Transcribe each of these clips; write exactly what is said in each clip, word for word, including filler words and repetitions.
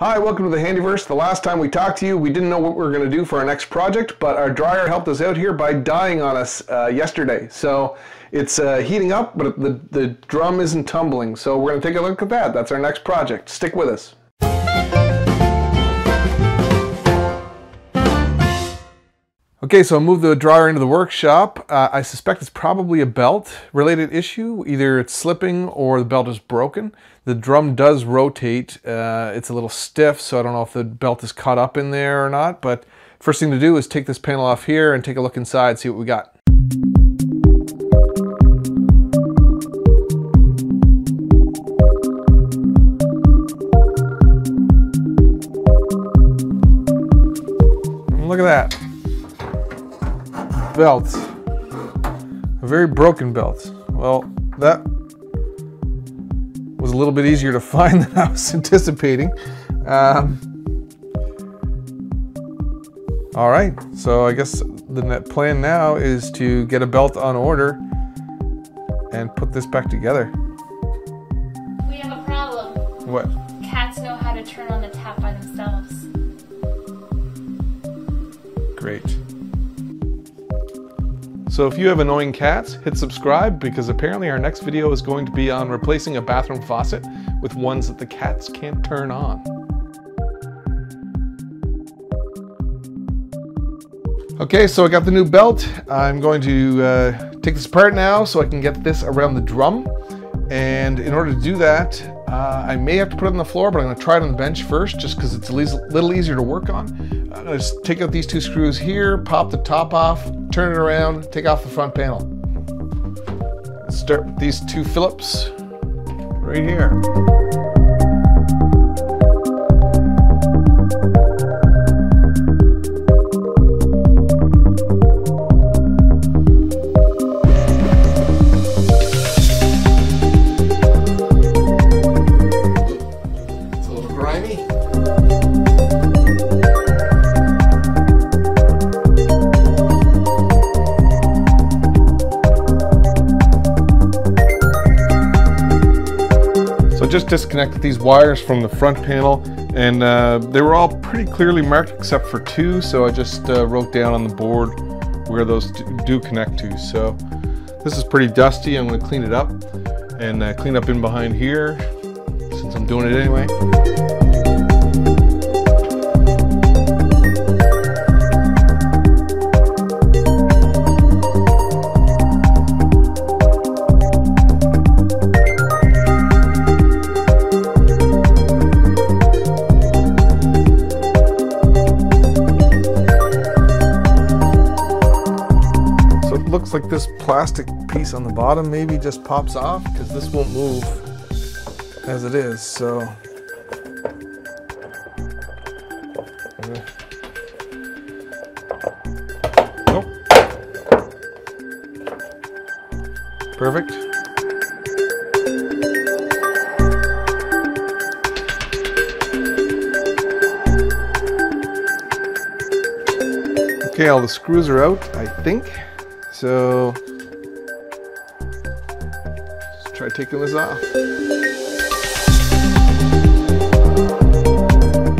Hi, welcome to the Handyverse. The last time we talked to you, we didn't know what we were going to do for our next project, but our dryer helped us out here by dying on us uh, yesterday. So it's uh, heating up, but the, the drum isn't tumbling. So we're going to take a look at that. That's our next project. Stick with us. Okay, so I moved the dryer into the workshop. Uh, I suspect it's probably a belt-related issue. Either it's slipping or the belt is broken. The drum does rotate. Uh, it's a little stiff, so I don't know if the belt is caught up in there or not. But first thing to do is take this panel off here and take a look inside, see what we got. Look at that. Belt, a very broken belt. Well, that was a little bit easier to find than I was anticipating. Um, all right, so I guess the net plan now is to get a belt on order and put this back together. We have a problem. What? Cats know how to turn on the tap by themselves. Great. So if you have annoying cats, hit subscribe because apparently our next video is going to be on replacing a bathroom faucet with ones that the cats can't turn on. Okay, so I got the new belt. I'm going to uh, take this apart now so I can get this around the drum. And in order to do that, uh, I may have to put it on the floor, but I'm gonna try it on the bench first just because it's a little easier to work on. I'm gonna just take out these two screws here, pop the top off, turn it around, take off the front panel. Start with these two Phillips right here. Just disconnected these wires from the front panel, and uh, they were all pretty clearly marked except for two, so I just uh, wrote down on the board where those do connect to. So this is pretty dusty. I'm going to clean it up and uh, clean up in behind here since I'm doing it anyway. Looks like this plastic piece on the bottom maybe just pops off because this won't move as it is, so nope. Perfect. Okay, all the screws are out, I think. So, let's try taking this off.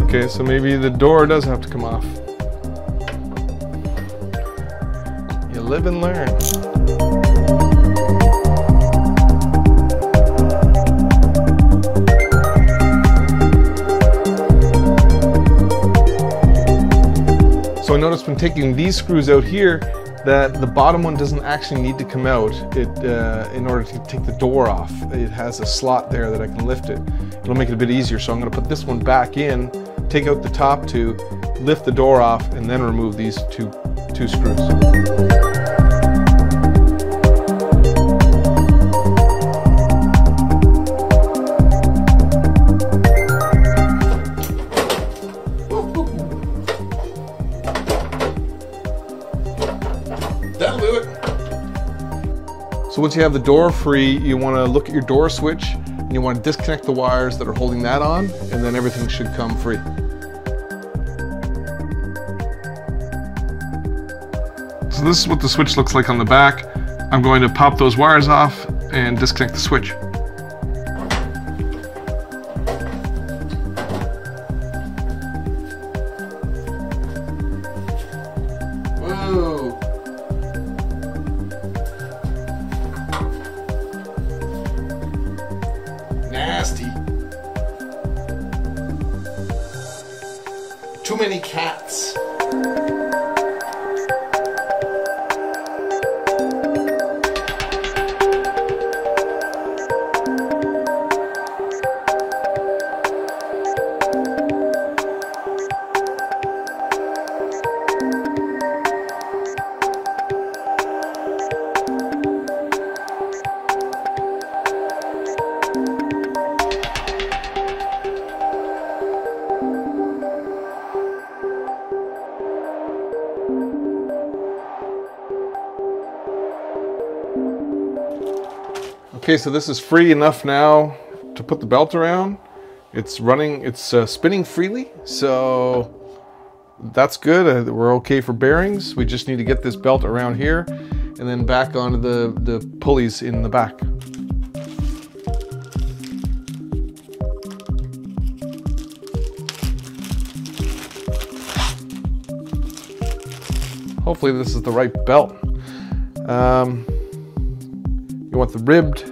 Okay, so maybe the door does have to come off. You live and learn. So I noticed when taking these screws out here, that the bottom one doesn't actually need to come out it, uh, in order to take the door off. It has a slot there that I can lift it. It'll make it a bit easier, so I'm going to put this one back in, take out the top two, lift the door off, and then remove these two, two screws. That'll do it. So once you have the door free, you want to look at your door switch and you want to disconnect the wires that are holding that on, and then everything should come free. So this is what the switch looks like on the back. I'm going to pop those wires off and disconnect the switch. Too many cats. Okay, so this is free enough now to put the belt around. It's running, it's uh, spinning freely, so that's good. Uh, we're okay for bearings. We just need to get this belt around here and then back onto the, the pulleys in the back. Hopefully this is the right belt. Um, you want the ribbed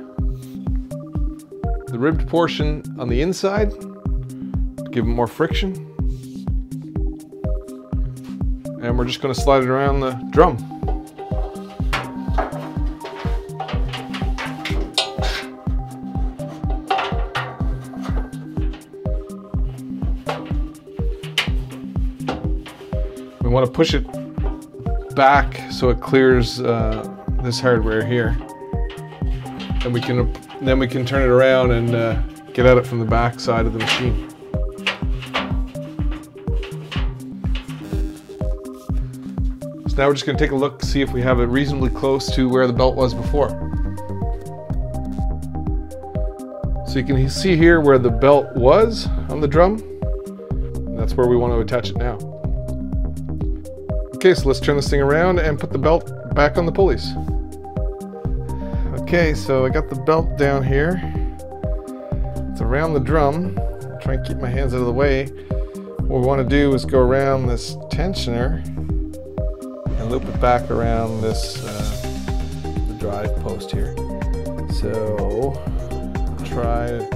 The ribbed portion on the inside to give it more friction, and we're just going to slide it around the drum. We want to push it back so it clears uh, this hardware here, and we can And then we can turn it around and uh, get at it from the back side of the machine. So now we're just going to take a look, see if we have it reasonably close to where the belt was before. So you can see here where the belt was on the drum. That's where we want to attach it now. Okay, so let's turn this thing around and put the belt back on the pulleys. Okay, so I got the belt down here. It's around the drum. I'll try and keep my hands out of the way. What we want to do is go around this tensioner and loop it back around this uh, the drive post here. So try to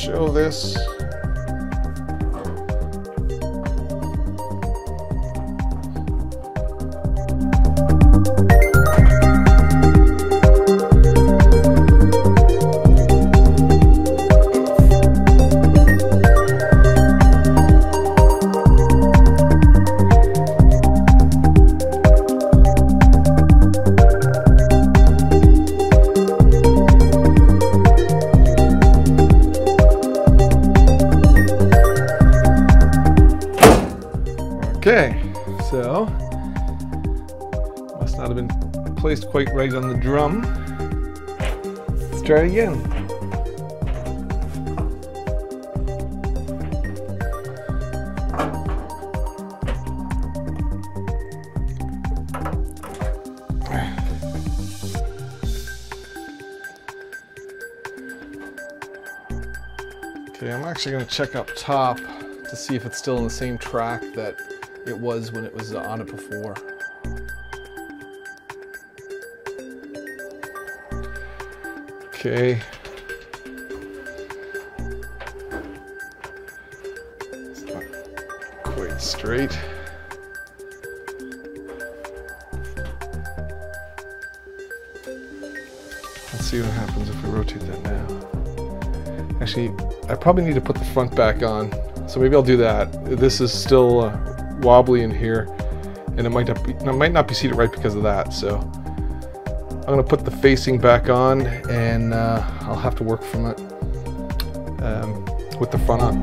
show this. Okay, so must not have been placed quite right on the drum. Let's try it again. Okay, I'm actually going to check up top to see if it's still in the same track that it was when it was on it before. Okay. It's not quite straight. Let's see what happens if we rotate that now. Actually, I probably need to put the front back on, so maybe I'll do that. This is still uh, wobbly in here, and it might not be, it might not be seated right because of that, so I'm going to put the facing back on, and uh, I'll have to work from it um, with the front on.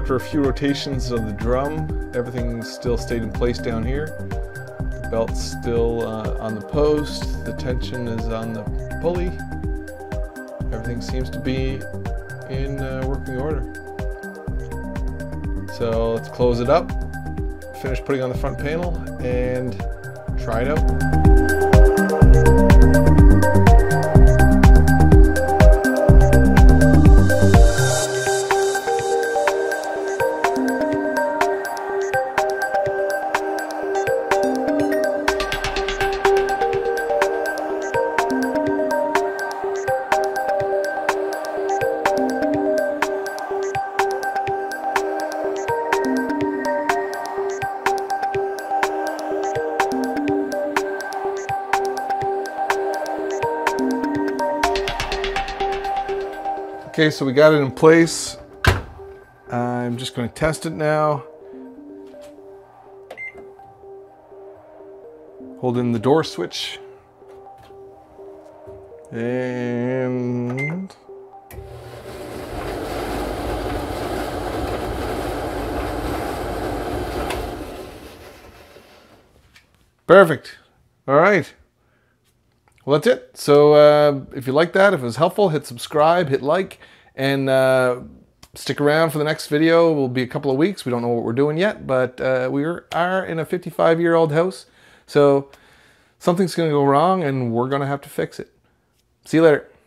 after a few rotations of the drum, everything still stayed in place down here. The belt's still uh, on the post, the tension is on the pulley. Everything seems to be in uh, working order. So let's close it up, finish putting on the front panel, and try it out. Okay, so we got it in place. I'm just going to test it now. Hold in the door switch. And perfect. All right. Well, that's it. So uh, if you like that, if it was helpful, hit subscribe, hit like, and uh, stick around for the next video. It will be a couple of weeks. We don't know what we're doing yet, but uh, we are in a fifty-five-year-old house. So something's going to go wrong, and we're going to have to fix it. See you later.